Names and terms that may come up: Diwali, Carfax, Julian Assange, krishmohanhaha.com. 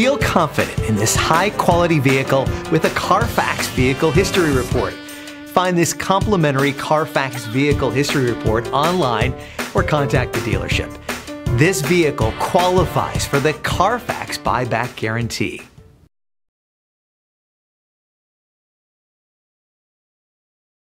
Feel confident in this high-quality vehicle with a Carfax Vehicle History Report. Find this complimentary Carfax Vehicle History Report online or contact the dealership. This vehicle qualifies for the Carfax Buyback Guarantee.